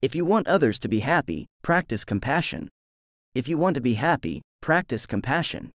If you want others to be happy, practice compassion. If you want to be happy, practice compassion.